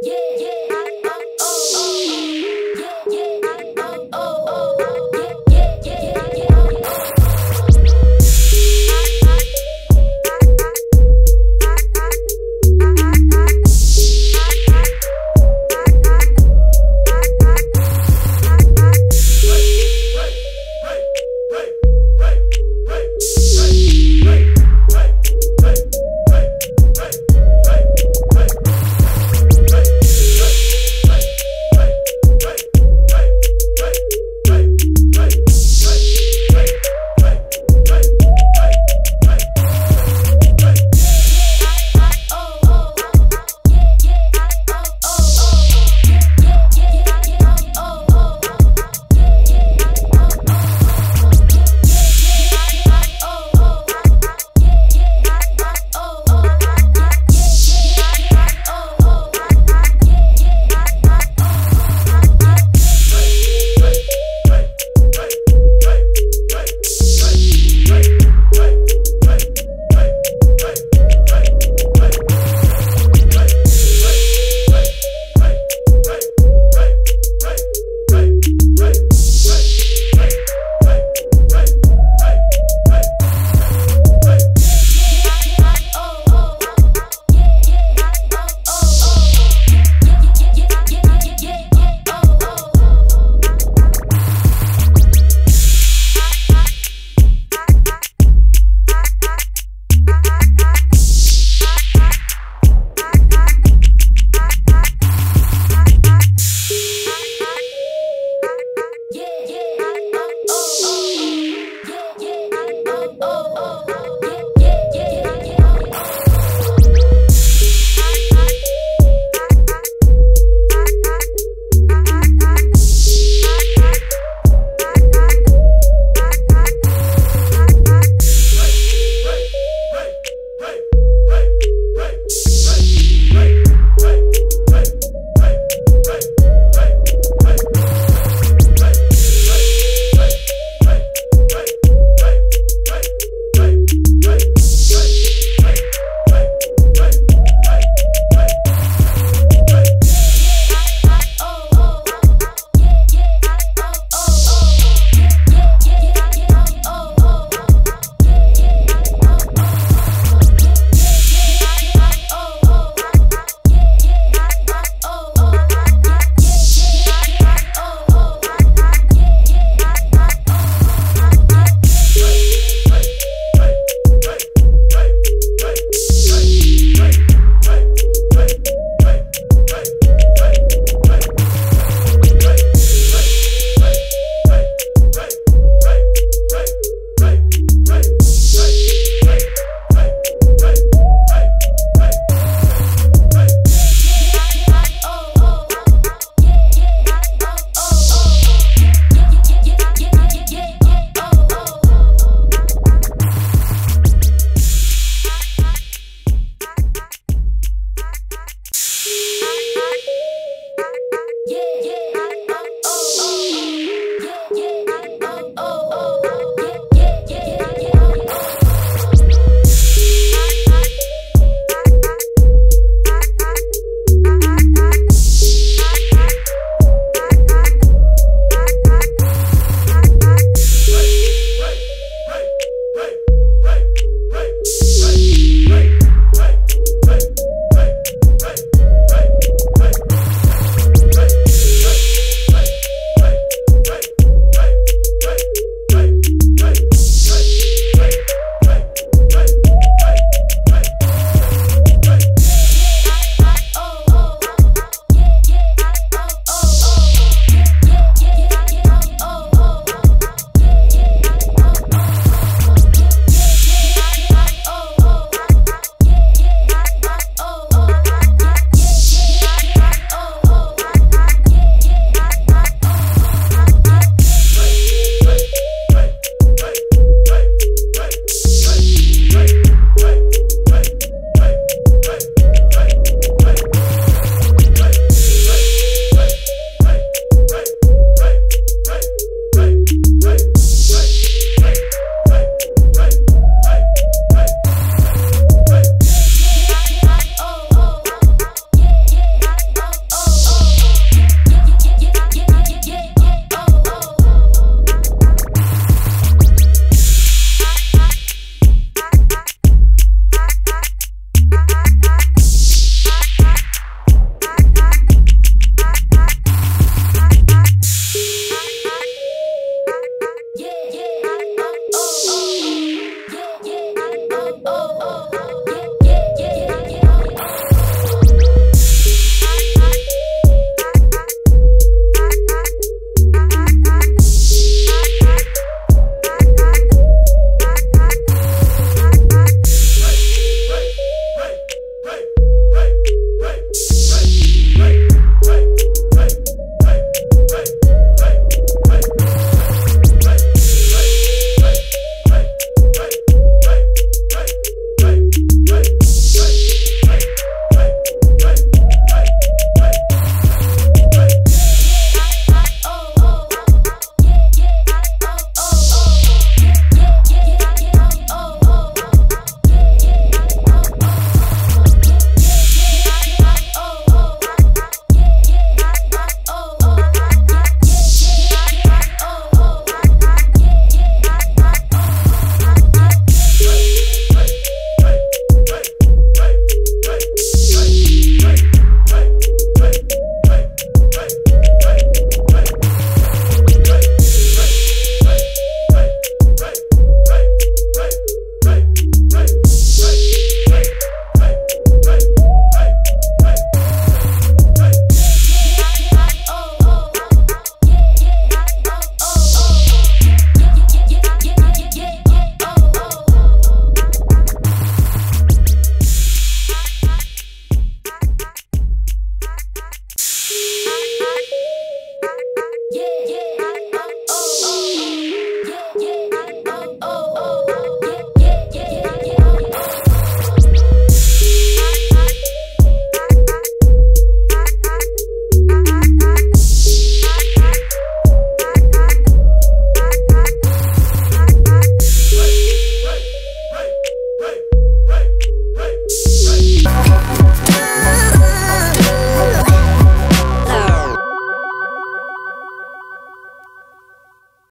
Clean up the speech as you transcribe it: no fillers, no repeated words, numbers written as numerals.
Yeah.